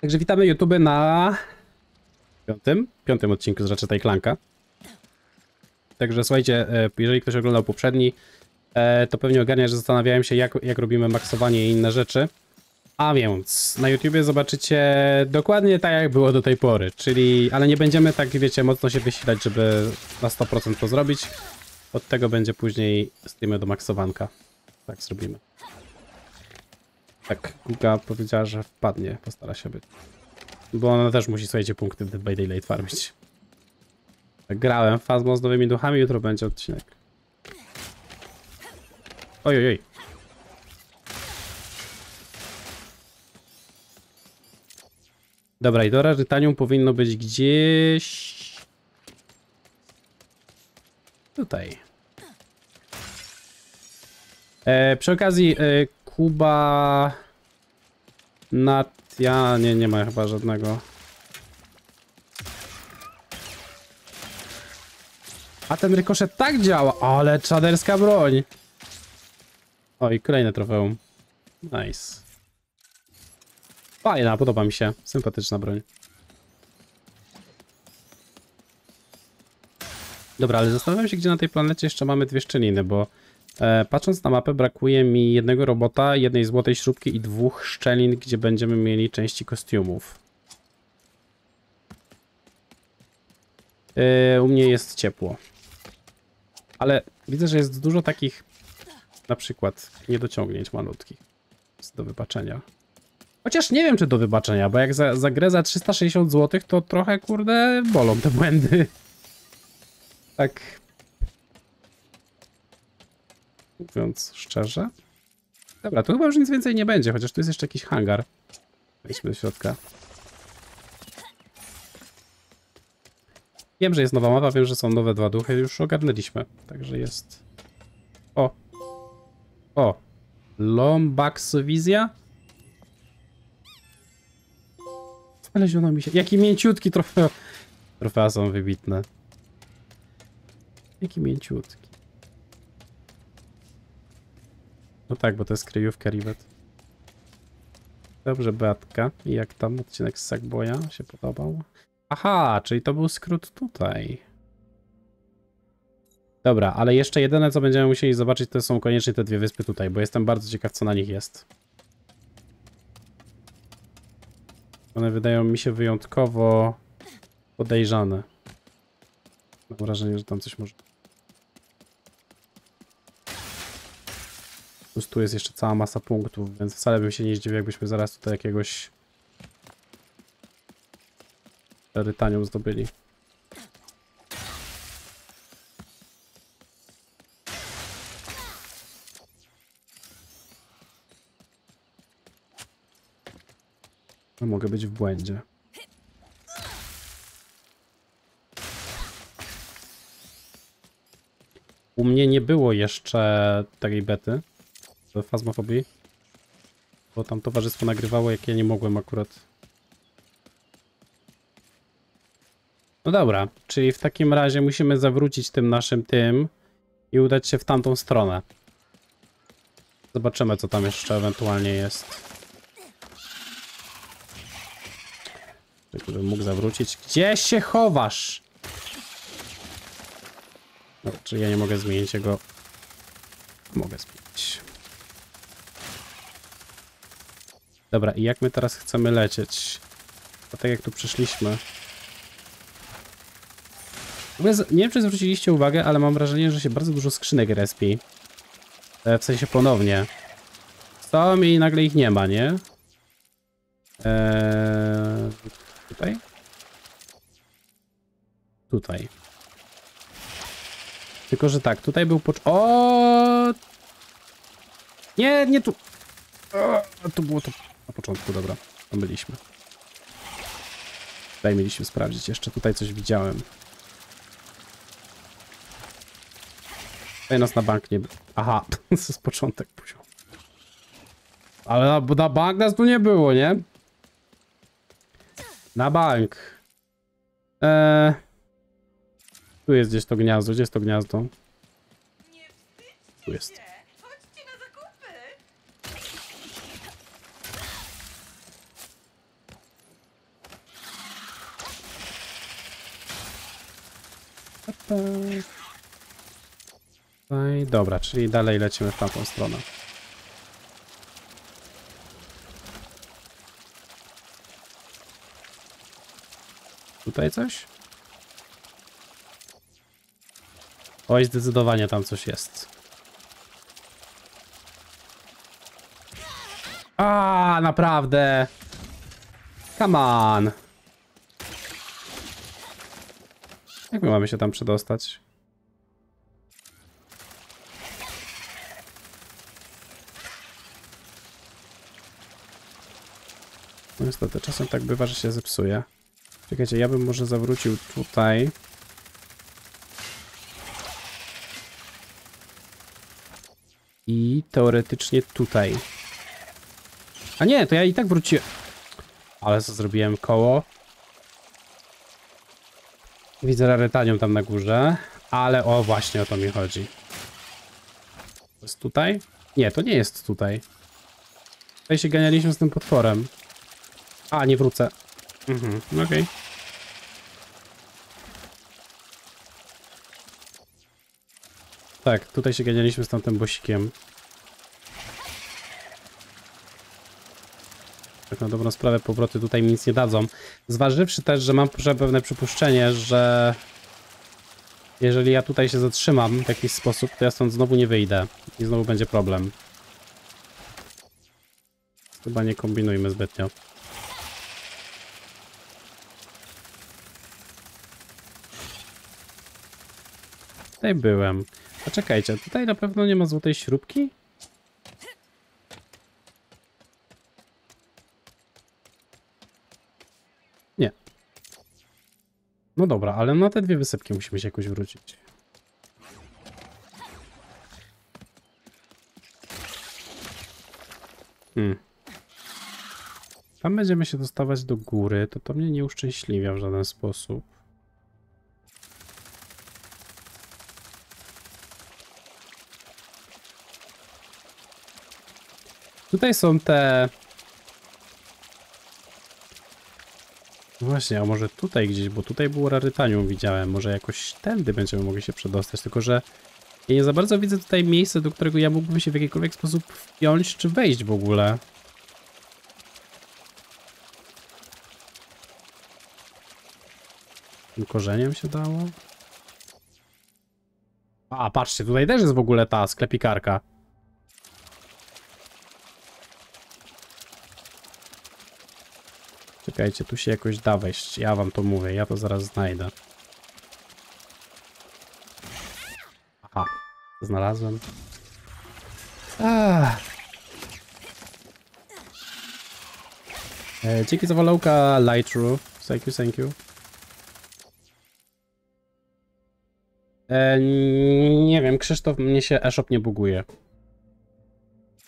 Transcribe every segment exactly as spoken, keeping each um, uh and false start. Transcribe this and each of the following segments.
Także witamy YouTube na piątym, piątym odcinku z Ratchet i Clanka. Także słuchajcie, jeżeli ktoś oglądał poprzedni, to pewnie ogarnia, że zastanawiałem się, jak, jak robimy maksowanie i inne rzeczy. A więc na YouTubie zobaczycie dokładnie tak, jak było do tej pory, czyli, ale nie będziemy tak, wiecie, mocno się wysilać, żeby na sto procent to zrobić. Od tego będzie później streamy do maksowanka. Tak zrobimy. Tak, Guga powiedziała, że wpadnie, postara się być. Bo ona też musi, słuchajcie, punkty w Dead by Daylight farmić. Grałem Fazmo z nowymi duchami, jutro będzie odcinek. Ojojoj. Oj. Dobra, i do Rarytanium powinno być gdzieś... tutaj. E, przy okazji e, Kuba... Natia... Nie, nie ma chyba żadnego. A ten rykoszet tak działa, ale czaderska broń. O, i kolejne trofeum. Nice. Fajna, podoba mi się. Sympatyczna broń. Dobra, ale zastanawiam się, gdzie na tej planecie jeszcze mamy dwie szczeliny, bo e, patrząc na mapę brakuje mi jednego robota, jednej złotej śrubki i dwóch szczelin, gdzie będziemy mieli części kostiumów. E, u mnie jest ciepło. Ale widzę, że jest dużo takich na przykład niedociągnięć malutkich. Do wybaczenia. Chociaż nie wiem, czy do wybaczenia, bo jak za, za grę za trzysta sześćdziesiąt złotych, to trochę, kurde, bolą te błędy. Tak, mówiąc szczerze. Dobra, to chyba już nic więcej nie będzie, chociaż tu jest jeszcze jakiś hangar. Wejdźmy do środka. Wiem, że jest nowa mapa, wiem, że są nowe dwa duchy, już ogarnęliśmy. Także jest... O! O! Lombaksowizja? Ale ziono mi się... Jaki mięciutki trofeo! Trofea są wybitne. Jaki mięciutki. No tak, bo to jest kryjówka Rivet. Dobrze, Beatka. I jak tam odcinek z Sackboya się podobał? Aha, czyli to był skrót tutaj. Dobra, ale jeszcze jedyne, co będziemy musieli zobaczyć, to są koniecznie te dwie wyspy tutaj, bo jestem bardzo ciekaw, co na nich jest. One wydają mi się wyjątkowo podejrzane. Mam wrażenie, że tam coś może... Plus tu jest jeszcze cała masa punktów, więc wcale bym się nie zdziwił, jakbyśmy zaraz tutaj jakiegoś... Rarytanium zdobyli. No, mogę być w błędzie. U mnie nie było jeszcze takiej bety do Fazmofobii, bo tam towarzystwo nagrywało, jak ja nie mogłem akurat. No dobra, czyli w takim razie musimy zawrócić tym naszym tym i udać się w tamtą stronę. Zobaczymy, co tam jeszcze ewentualnie jest. Żebym mógł zawrócić. Gdzie się chowasz? No, czy ja nie mogę zmienić jego? Mogę zmienić. Dobra, i jak my teraz chcemy lecieć? A tak jak tu przyszliśmy. W ogóle nie wiem, czy zwróciliście uwagę, ale mam wrażenie, że się bardzo dużo skrzynek respi. E, w sensie ponownie. Stałem i nagle ich nie ma, nie? Eee, tutaj? Tutaj. Tylko, że tak, tutaj był pocz... O! Nie, nie tu! O, tu było to na początku, dobra. Tam byliśmy. Tutaj mieliśmy sprawdzić jeszcze. Tutaj coś widziałem. Tutaj nas na bank nie było. Aha, to jest początek poziom. Ale na, na bank nas tu nie było, nie? Na bank. Eee... Tu jest gdzieś to gniazdo, gdzie jest to gniazdo? Tu jest. Chodźcie na zakupy. Pa, pa. Tutaj, dobra, czyli dalej lecimy w tamtą stronę. Tutaj coś? Oj, zdecydowanie tam coś jest. A, naprawdę! Come on! Jak my mamy się tam przedostać? No niestety, czasem tak bywa, że się zepsuje. Czekajcie, ja bym może zawrócił tutaj. I teoretycznie tutaj. A nie, to ja i tak wróciłem. Ale co zrobiłem koło? Widzę Rarytanium tam na górze. Ale o, właśnie o to mi chodzi. To jest tutaj? Nie, to nie jest tutaj. Tutaj się ganialiśmy z tym potworem. A, nie wrócę. Mhm, okej. Okay. Tak, tutaj się ganialiśmy z tamtym bosikiem. Tak na dobrą sprawę powroty tutaj mi nic nie dadzą. Zważywszy też, że mam pewne przypuszczenie, że jeżeli ja tutaj się zatrzymam w jakiś sposób, to ja stąd znowu nie wyjdę. I znowu będzie problem. Chyba nie kombinujmy zbytnio. Tutaj byłem. A czekajcie, tutaj na pewno nie ma złotej śrubki? Nie. No dobra, ale na te dwie wysypki musimy się jakoś wrócić. Hmm. Tam będziemy się dostawać do góry, to to mnie nie uszczęśliwia w żaden sposób. Tutaj są te... Właśnie, a może tutaj gdzieś, bo tutaj było Rarytanium, widziałem. Może jakoś tędy będziemy mogli się przedostać, tylko że ja nie za bardzo widzę tutaj miejsce, do którego ja mógłbym się w jakikolwiek sposób wpiąć czy wejść w ogóle. Tym korzeniem się dało? A, patrzcie, tutaj też jest w ogóle ta sklepikarka. Czekajcie, tu się jakoś da wejść. Ja wam to mówię, ja to zaraz znajdę. Aha, znalazłem. Ach. E, dzięki za walołka, Lightru. Thank you, thank you. E, nie wiem, Krzysztof, mnie się e-shop nie buguje.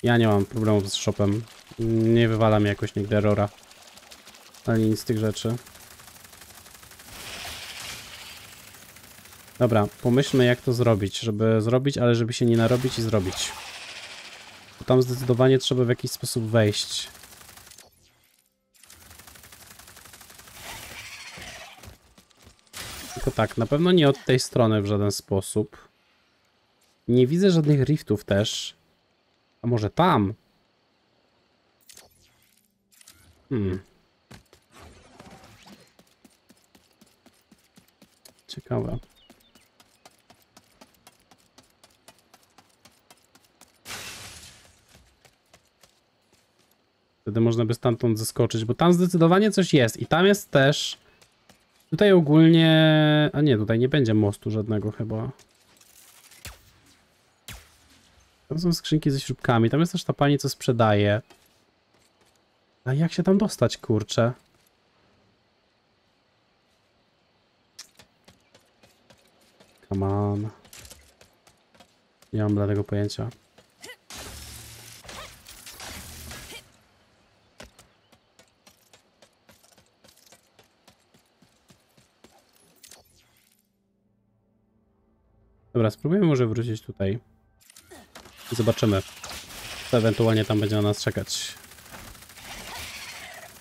Ja nie mam problemów z shopem. Nie wywalam jakoś nigdy errora. Ani nic z tych rzeczy. Dobra, pomyślmy jak to zrobić, żeby zrobić, ale żeby się nie narobić i zrobić. Bo tam zdecydowanie trzeba w jakiś sposób wejść. Tylko tak, na pewno nie od tej strony w żaden sposób. Nie widzę żadnych riftów też. A może tam? Hmm. Ciekawe. Wtedy można by stamtąd zeskoczyć, bo tam zdecydowanie coś jest i tam jest też... Tutaj ogólnie... A nie, tutaj nie będzie mostu żadnego chyba. Tam są skrzynki ze śrubkami, tam jest też ta pani, co sprzedaje. A jak się tam dostać, kurczę? Come on. Nie mam dla tego pojęcia. Dobra, spróbujmy może wrócić tutaj. I zobaczymy, co ewentualnie tam będzie na nas czekać.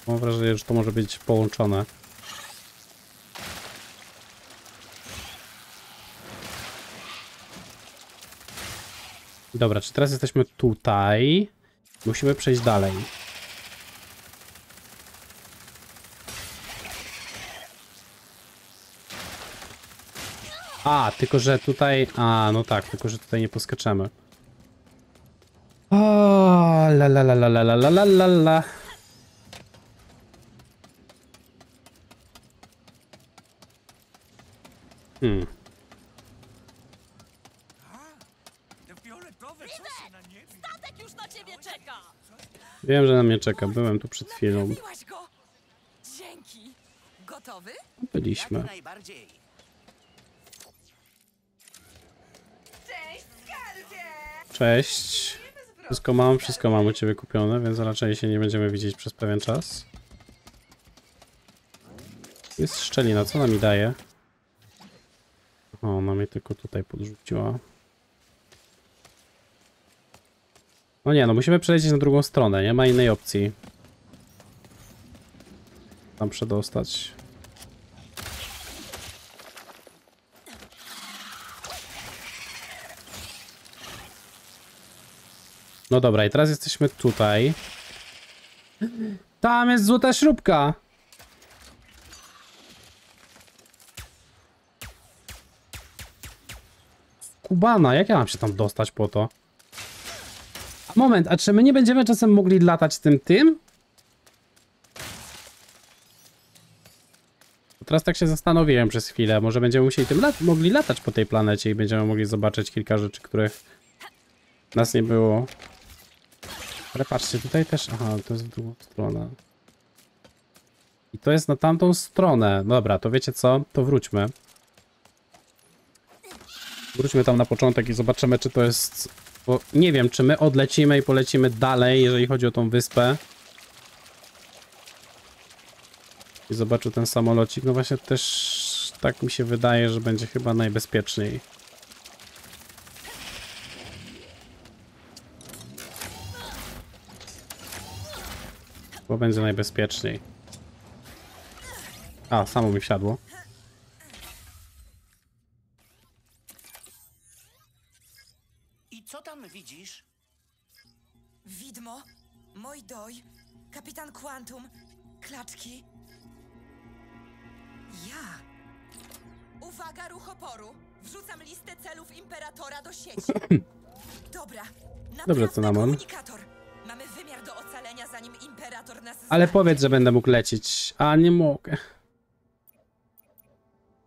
Mam wrażenie, że to może być połączone. Dobra, czy teraz jesteśmy tutaj? Musimy przejść dalej. A, tylko że tutaj... A, no tak, tylko że tutaj nie poskaczemy. O, la la la la la la la la la. Hmm. Wiem, że na mnie czeka. Byłem tu przed chwilą. Byliśmy. Cześć. Wszystko mam, wszystko mam u ciebie kupione, więc raczej się nie będziemy widzieć przez pewien czas. Jest szczelina, co ona mi daje? O, ona mnie tylko tutaj podrzuciła. No nie, no musimy przelecieć na drugą stronę, nie ma innej opcji. Tam przedostać. No dobra, i teraz jesteśmy tutaj. Tam jest złota śrubka! Kubana, jak ja mam się tam dostać po to? Moment, a czy my nie będziemy czasem mogli latać tym tym? Teraz tak się zastanowiłem przez chwilę. Może będziemy musieli tym lat mogli latać po tej planecie i będziemy mogli zobaczyć kilka rzeczy, których nas nie było. Ale patrzcie, tutaj też... Aha, to jest druga strona. I to jest na tamtą stronę. Dobra, to wiecie co? To wróćmy. Wróćmy tam na początek i zobaczymy, czy to jest... Bo nie wiem, czy my odlecimy i polecimy dalej, jeżeli chodzi o tą wyspę. I zobaczył ten samolocik. No właśnie też tak mi się wydaje, że będzie chyba najbezpieczniej. Bo będzie najbezpieczniej. A, samo mi wsiadło. Co tam widzisz? Widmo, mój doj, kapitan Quantum, klaczki. Ja. Uwaga, ruch oporu. Wrzucam listę celów imperatora do sieci. Dobra. Dobrze, co nam on? Mamy wymiar do ocalenia, zanim imperator nas... Ale zna. Powiedz, że będę mógł lecieć. A, nie mogę.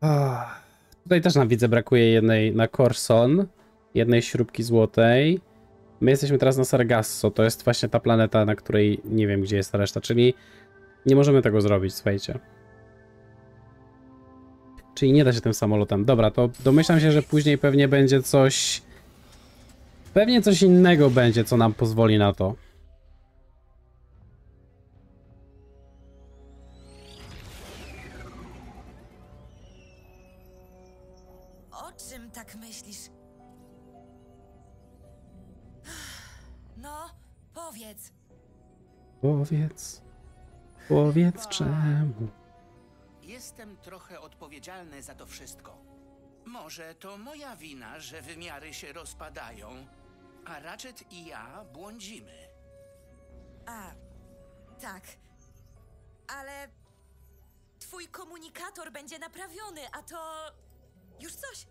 Ah. Tutaj też nam widzę, brakuje jednej na Corson. Jednej śrubki złotej. My jesteśmy teraz na Sargasso. To jest właśnie ta planeta, na której nie wiem, gdzie jest ta reszta. Czyli nie możemy tego zrobić, słuchajcie. Czyli nie da się tym samolotem. Dobra, to domyślam się, że później pewnie będzie coś... Pewnie coś innego będzie, co nam pozwoli na to. O czym tak myślisz? Powiedz. Powiedz. Powiedz czemu. Jestem trochę odpowiedzialny za to wszystko. Może to moja wina, że wymiary się rozpadają, a Ratchet i ja błądzimy. A, tak. Ale twój komunikator będzie naprawiony, a to już coś.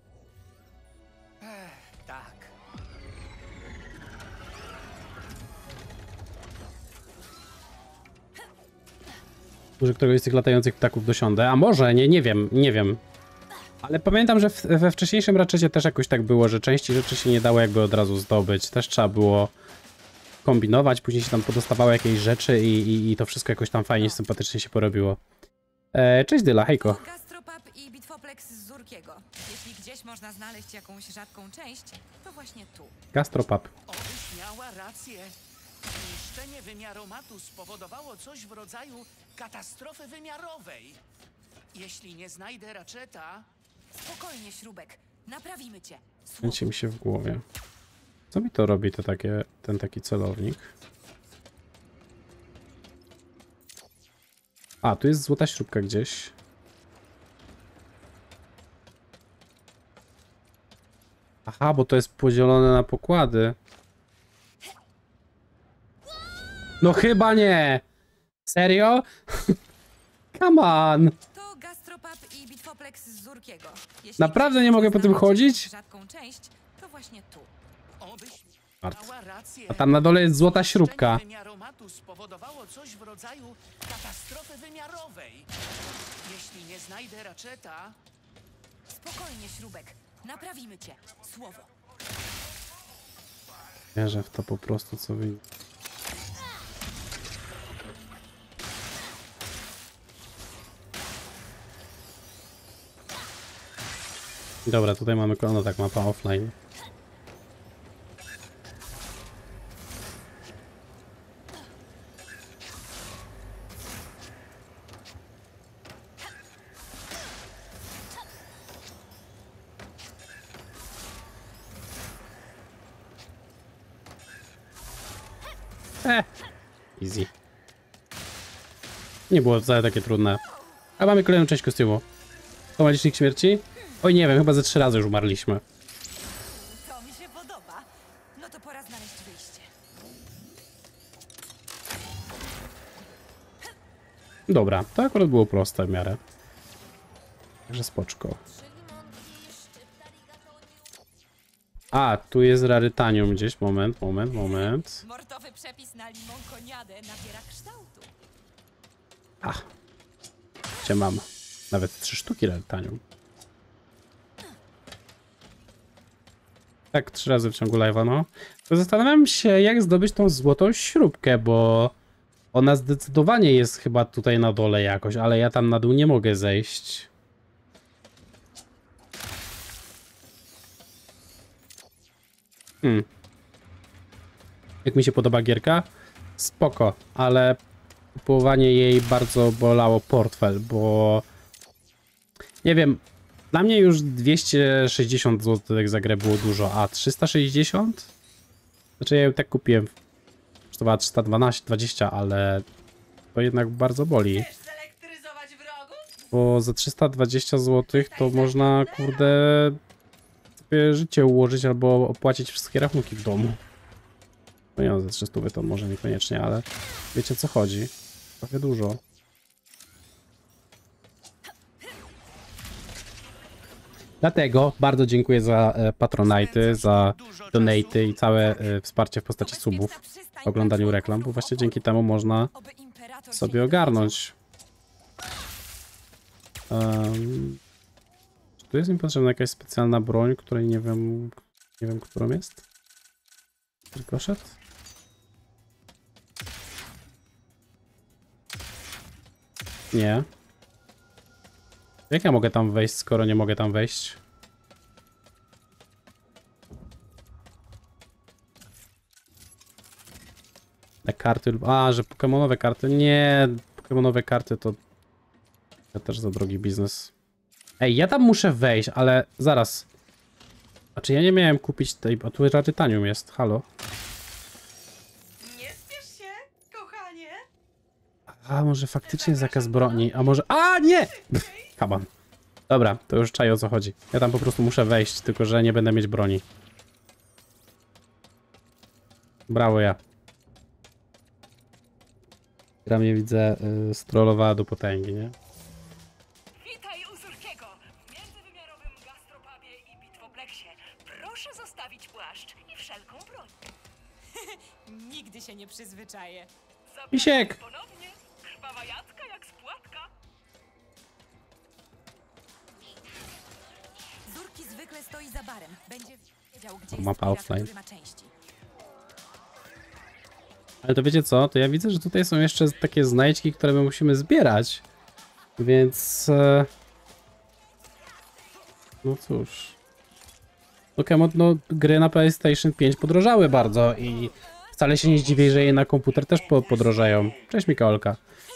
Ech, tak. Może któregoś z tych latających ptaków dosiądę, a może, nie, nie wiem, nie wiem. Ale pamiętam, że w, we wcześniejszym Ratchetie też jakoś tak było, że części rzeczy się nie dało jakby od razu zdobyć. Też trzeba było kombinować, później się tam podostawały jakieś rzeczy i, i, i to wszystko jakoś tam fajnie, sympatycznie się porobiło. E, cześć Dyla, hejko. Gastropub i Bitwoplex z Zurkiego. Jeśli gdzieś można znaleźć jakąś rzadką część, to właśnie tu. Gastropub. Obyś miała rację. Zniszczenie wymiaromatu spowodowało coś w rodzaju katastrofy wymiarowej. Jeśli nie znajdę Ratcheta... Spokojnie, śrubek. Naprawimy cię. Kręci mi się w głowie. Co mi to robi to takie, ten taki celownik? A, tu jest złota śrubka gdzieś. Aha, bo to jest podzielone na pokłady. No chyba nie. Serio? Come on. To gastropub i bitwoplex z Zurkiego. Jeśli naprawdę nie mogę po tym chodzić? Rzadką część, to właśnie tu. Obyś miała rację. A tam na dole jest złota śrubka. Wymiaromatu spowodowało coś w rodzaju katastrofy wymiarowej. Jeśli nie znajdę Ratcheta... Spokojnie, śrubek. Naprawimy cię. Słowo. Wierzę w to po prostu, co wy... Dobra, tutaj mamy kolano, tak, mapa offline. Eh, easy. Nie było wcale takie trudne. A mamy kolejną część kostiumu. To ma licznik śmierci? Oj, nie wiem, chyba ze trzy razy już umarliśmy. To mi się podoba. No to pora znaleźć wyjście. Dobra, to akurat było proste w miarę. Także spoczko. A, tu jest rarytanium gdzieś. Moment, moment, moment. Mortowy przepis na limonkoniadę nabiera kształtu. Ach. Cię mam. Nawet trzy sztuki rarytanium. Tak, trzy razy w ciągu live'a, no. To zastanawiam się, jak zdobyć tą złotą śrubkę, bo ona zdecydowanie jest chyba tutaj na dole jakoś, ale ja tam na dół nie mogę zejść. Hmm. Jak mi się podoba gierka? Spoko, ale kupowanie jej bardzo bolało portfel, bo... Nie wiem... Dla mnie już dwieście sześćdziesiąt złotych za grę było dużo, a trzysta sześćdziesiąt? Znaczy ja ją tak kupiłem, kosztowała trzysta dwanaście dwadzieścia, ale to jednak bardzo boli. Bo za trzysta dwadzieścia złotych to można, kurde, sobie życie ułożyć albo opłacić wszystkie rachunki w domu. No nie, za trzysta to może niekoniecznie, ale wiecie, o co chodzi. Trochę dużo. Dlatego bardzo dziękuję za e, patronajty, za donaty i całe e, wsparcie w postaci subów, oglądaniu reklam, bo właśnie dzięki temu można sobie ogarnąć. Um, czy tu jest mi potrzebna jakaś specjalna broń, której nie wiem, nie wiem, którą jest? Rykoszet? Nie. Jak ja mogę tam wejść, skoro nie mogę tam wejść? Te karty... A, że pokemonowe karty? Nie, pokemonowe karty to... Ja też za drogi biznes. Ej, ja tam muszę wejść, ale zaraz. A czy ja nie miałem kupić tej... A tu rarytanium jest, halo? Nie spiesz się, kochanie! A, może faktycznie zakaz broni, a może... A, nie! Kaban. Dobra, to już czaję, o co chodzi. Ja tam po prostu muszę wejść, tylko że nie będę mieć broni. Brawo ja. Ja mnie widzę, yy, strollowała do potęgi, nie? Witaj u Zurkiego w międzywymiarowym gastropubie i bitwopleksie. Proszę zostawić płaszcz i wszelką broń. Nigdy się nie przyzwyczaję. Misiek! Ponownie krwawa jadka jak z płatka. Zwykle stoi za barem. Będzie wiedział, gdzie jest mapa offline. Ale to wiecie co? To ja widzę, że tutaj są jeszcze takie znajdźki, które my musimy zbierać. Więc... No cóż... Pokémon, no gry na PlayStation pięć podrożały bardzo i wcale się nie zdziwię, że je na komputer też podrożają. Cześć Mikołolka.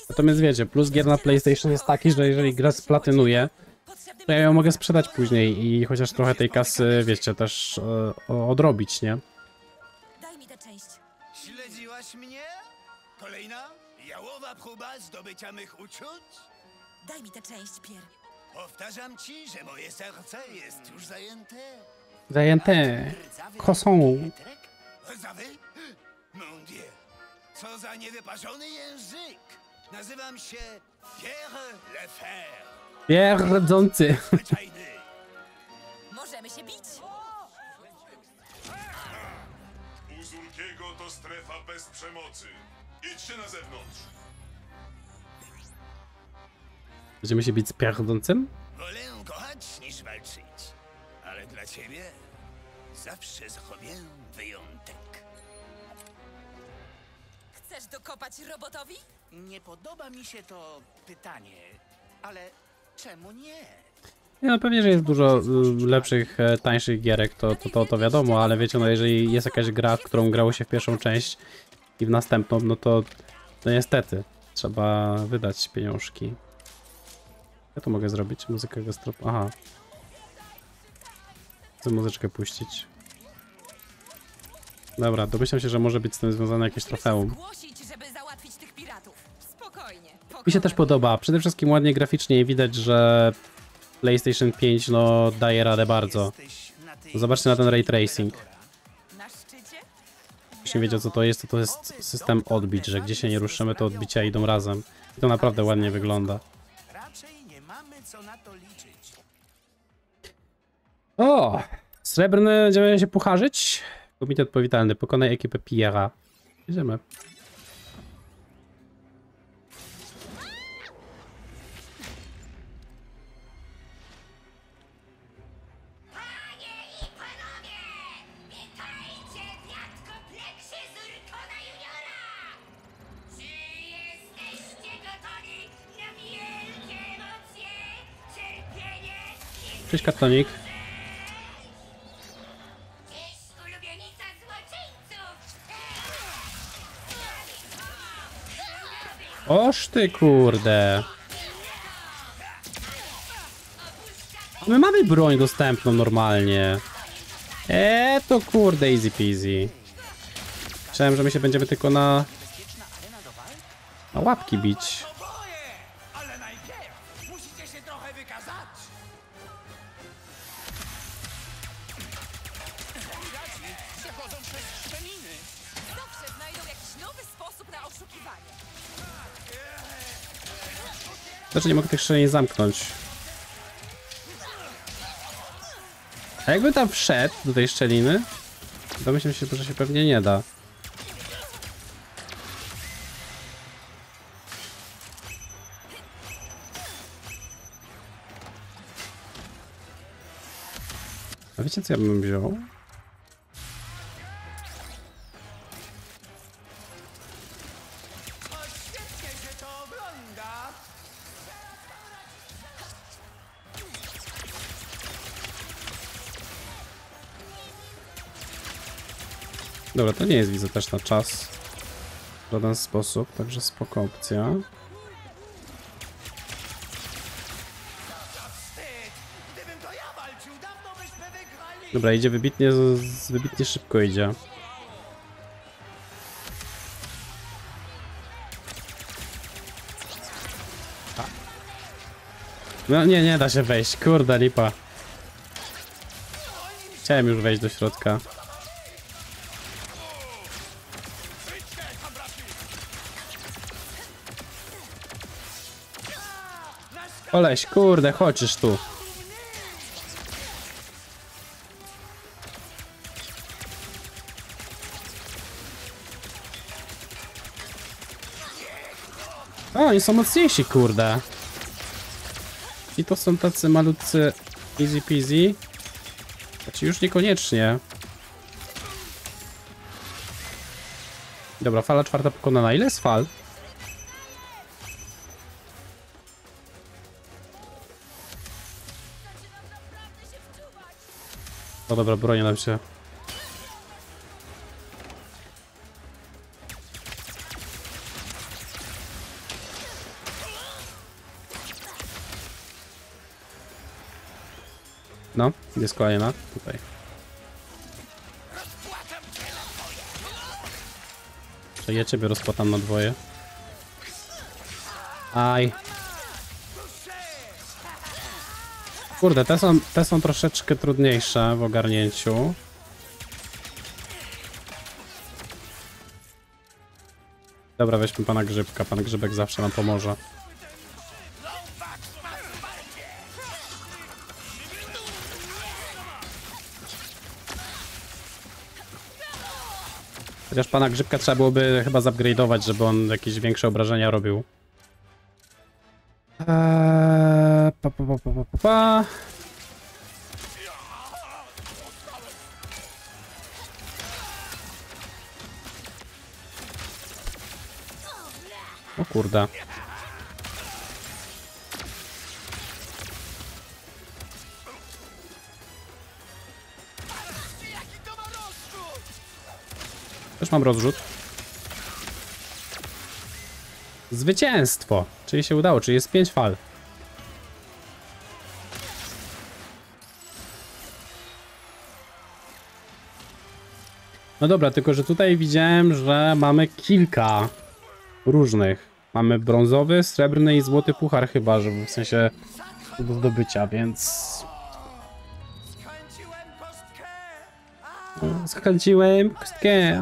Natomiast wiecie, plus gier na PlayStation jest taki, że jeżeli gra splatynuje, to ja ją mogę sprzedać później i chociaż trochę tej kasy, wiecie, też e, odrobić, nie? Daj mi tę część. Śledziłaś mnie? Kolejna? Jałowa próba zdobycia mych uczuć? Daj mi tę część, Pierre. Powtarzam ci, że moje serce jest już zajęte. Zajęte. Kosą. Zawy? Mon dieu. Co za niewyparzony język! Nazywam się Pierre Lefèvre. Pierdzący. Możemy się bić? Uzurkiego to strefa bez przemocy. Idźcie na zewnątrz. Będziemy się bić z pierdzącym? Wolę kochać niż walczyć. Ale dla ciebie zawsze zachowię wyjątek. Chcesz dokopać robotowi? Nie podoba mi się to pytanie, ale czemu nie? Nie, no pewnie, że jest dużo lepszych, tańszych gierek, to, to, to, to wiadomo, ale wiecie, no jeżeli jest jakaś gra, w którą grało się w pierwszą część i w następną, no to, to niestety trzeba wydać pieniążki. Ja to mogę zrobić, muzykę gastrop... aha. Chcę muzyczkę puścić. Dobra, domyślam się, że może być z tym związane jakieś trofeum. Mi się też podoba. Przede wszystkim ładnie graficznie widać, że PlayStation pięć no daje radę bardzo. Zobaczcie na ten ray tracing. Jeśli wiedział co to jest, to to jest system odbić, że gdzie się nie ruszymy, to odbicia idą razem. I to naprawdę ładnie wygląda. O! Srebrny, będziemy się pucharzyć? Komitet powitalny, pokonaj ekipę Pierre'a. Idziemy. Cześć kartonik. Oż ty kurde. My mamy broń dostępną normalnie. Eee to kurde easy peasy. Myślałem, że my się będziemy tylko na na łapki bić. Znaczy nie mogę tych szczelin zamknąć. A jakby tam wszedł do tej szczeliny, domyślam się, że się pewnie nie da. A wiecie co ja bym wziął? Dobra, to nie jest widzę też na czas w żaden sposób, także spoko opcja. Dobra, idzie wybitnie, wybitnie szybko idzie. No nie, nie da się wejść, kurda lipa. Chciałem już wejść do środka. Oleś, kurde, chodzisz tu. O, oni są mocniejsi, kurde. I to są tacy malutcy easy peasy. Znaczy już niekoniecznie. Dobra, fala czwarta pokonana. Ile jest fal? O dobra, bronię nam się. No, jest kolejna tutaj. To ja ciebie rozpłatam na dwoje. Aj. Kurde, te są, te są troszeczkę trudniejsze w ogarnięciu. Dobra, weźmy pana Grzybka. Pan Grzybek zawsze nam pomoże. Chociaż pana Grzybka trzeba byłoby chyba zupgrade'ować, żeby on jakieś większe obrażenia robił. Eee, pa, pa, pa, pa, pa, pa. O kurde. Też mam rozrzut. Zwycięstwo! Czyli się udało, czyli jest pięć fal. No dobra, tylko że tutaj widziałem, że mamy kilka różnych. Mamy brązowy, srebrny i złoty puchar chyba, żeby w sensie do zdobycia, więc... Skończyłem kostkę.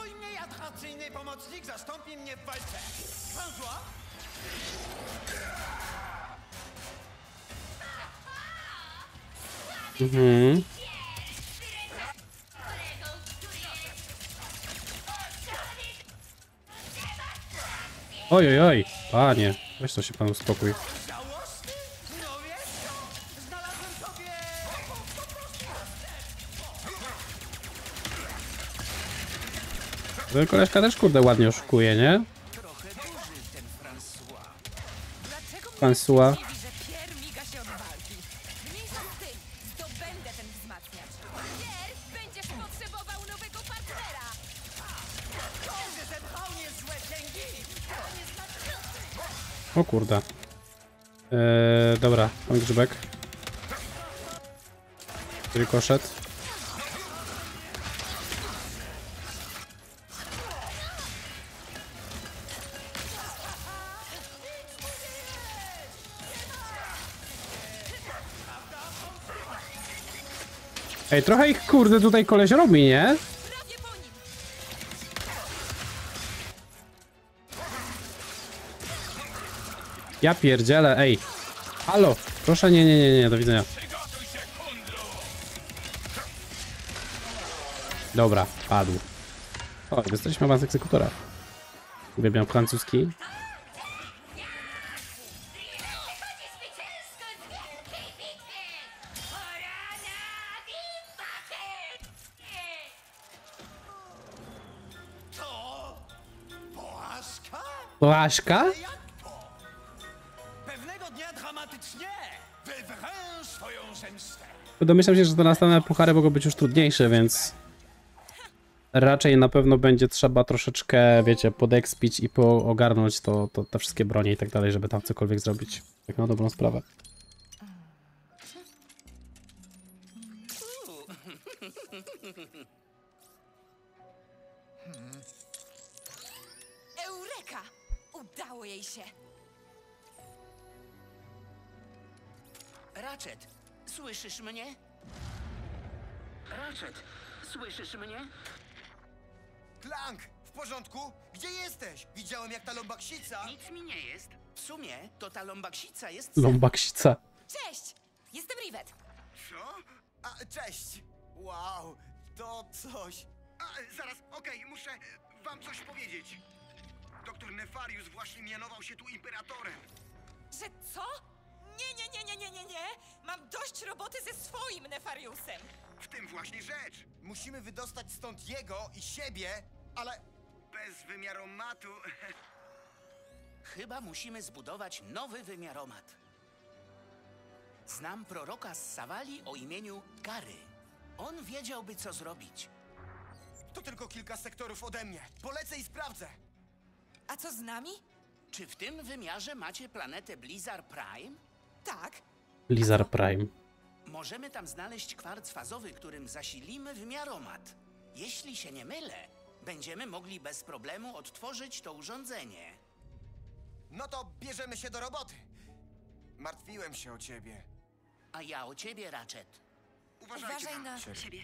Mój mniej atrakcyjny pomocnik zastąpi mnie w walce. Mhm. Oj, oj, oj, panie, weź to się pan uspokój. Koleżka też kurde ładnie oszukuje, nie? François. O kurde. Eee, dobra, pan Grzybek. Rykoszet. Ej, trochę ich kurde tutaj koleś robi, nie? Ja pierdzielę, ej. Halo, proszę, nie, nie, nie, nie, do widzenia. Dobra, padł. O, dostaliśmy awans egzekutora. Uwielbiam francuski. Porażka? Pewnego dnia dramatycznie wywrę swoją zemstę. Domyślam się, że te następne puchary mogą być już trudniejsze, więc raczej na pewno będzie trzeba troszeczkę, wiecie, podekspić i poogarnąć to, to, te wszystkie bronie i tak dalej, żeby tam cokolwiek zrobić. Tak na dobrą sprawę. Ratchet, słyszysz mnie? Ratchet, słyszysz mnie? Clank, w porządku? Gdzie jesteś? Widziałem, jak ta lombaksica... Nic mi nie jest. W sumie to ta lombaksica jest... Lombaksica. Cześć, jestem Rivet. Co? A, cześć. Wow, to coś. A, zaraz, okej, okay, muszę wam coś powiedzieć. Doktor Nefarius właśnie mianował się tu imperatorem. Że co? Nie, nie, nie, nie, nie, nie, nie! Mam dość roboty ze swoim Nefariusem! W tym właśnie rzecz! Musimy wydostać stąd jego i siebie, ale... Bez wymiaromatu... Chyba musimy zbudować nowy wymiaromat. Znam proroka z Sawali o imieniu Gary. On wiedziałby, co zrobić. To tylko kilka sektorów ode mnie. Polecę i sprawdzę! A co z nami? Czy w tym wymiarze macie planetę Blizzard Prime? Tak. Blizzard Prime. Możemy tam znaleźć kwarc fazowy, którym zasilimy wymiaromat. Jeśli się nie mylę, będziemy mogli bez problemu odtworzyć to urządzenie. No to bierzemy się do roboty. Martwiłem się o ciebie. A ja o ciebie, Ratchet. Uważajcie Uważaj na ciebie. ciebie.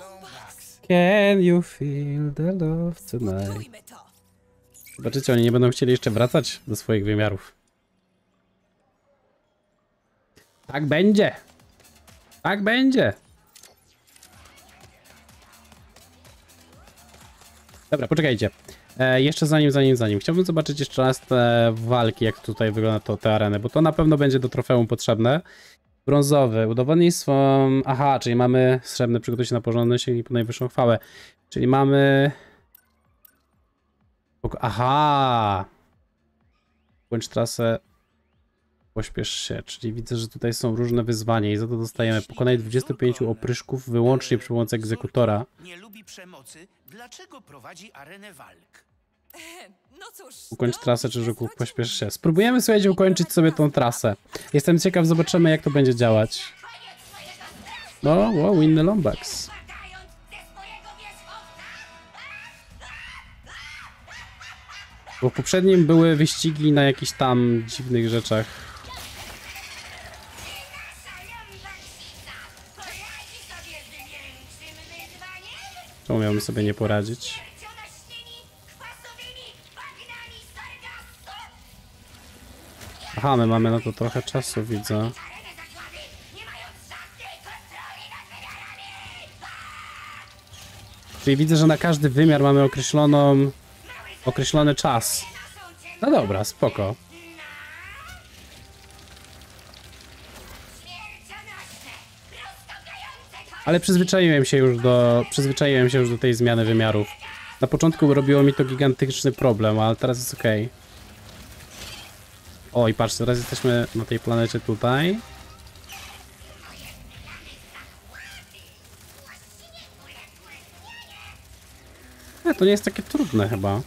Wow. Can you feel the love tonight? Zobaczycie, oni nie będą chcieli jeszcze wracać do swoich wymiarów. Tak będzie! Tak będzie! Dobra, poczekajcie. E, jeszcze zanim, zanim, zanim. Chciałbym zobaczyć jeszcze raz te walki, jak tutaj wygląda to, te areny, bo to na pewno będzie do trofeum potrzebne. Brązowy. Udowodnij swą... Aha, czyli mamy... Srebrny, przygotuj się na porządne, sięgnij po najwyższą chwałę. Czyli mamy... Aha! Bądź trasę... Pośpiesz się, czyli widzę, że tutaj są różne wyzwania i za to dostajemy. Pokonaj dwudziestu pięciu opryszków wyłącznie przy pomocy egzekutora. Nie lubi przemocy, dlaczego prowadzi arenę walk? No cóż, ukończ trasę czy żuków, pośpiesz się. Spróbujemy, słuchajcie, ukończyć sobie tą trasę. Jestem ciekaw, zobaczymy jak to będzie działać. No, wow, inny Lombax. Bo w poprzednim były wyścigi na jakichś tam dziwnych rzeczach. To miałbym sobie nie poradzić. Aha, my mamy na to trochę czasu, widzę. Czyli widzę, że na każdy wymiar mamy określoną, określony czas. No dobra, spoko. Ale przyzwyczaiłem się już do, przyzwyczaiłem się już do tej zmiany wymiarów. Na początku robiło mi to gigantyczny problem, ale teraz jest okej. Okay. O, i patrzcie, teraz jesteśmy na tej planecie tutaj. E, to nie jest takie trudne chyba.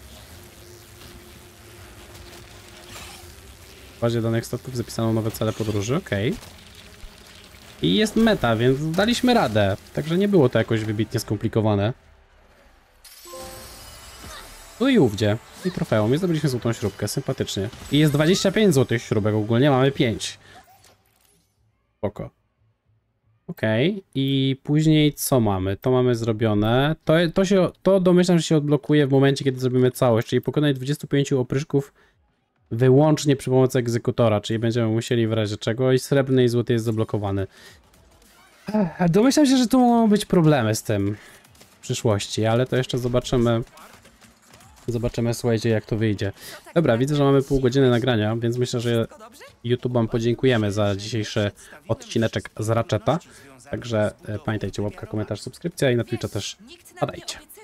W bazie danych statków zapisano nowe cele podróży, okej. Okay. I jest meta, więc daliśmy radę. Także nie było to jakoś wybitnie skomplikowane. No i ówdzie. I trofeum. I zdobyliśmy złotą śrubkę, sympatycznie. I jest dwadzieścia pięć złotych śrubek, ogólnie mamy pięć. Spoko. Okej. Okay. I później co mamy? To mamy zrobione. To, to, się, to domyślam, że się odblokuje w momencie, kiedy zrobimy całość. Czyli pokonaj dwudziestu pięciu opryszków wyłącznie przy pomocy egzekutora, czyli będziemy musieli w razie czego. I srebrny i złoty jest zablokowany. Ech, domyślam się, że tu mogą być problemy z tym w przyszłości, ale to jeszcze zobaczymy. Zobaczymy, słuchajcie, jak to wyjdzie. Dobra, widzę, że mamy pół godziny nagrania, więc myślę, że YouTube'om podziękujemy za dzisiejszy odcineczek z Ratcheta. Także pamiętajcie, łapka, komentarz, subskrypcja i na Twitcha też padajcie.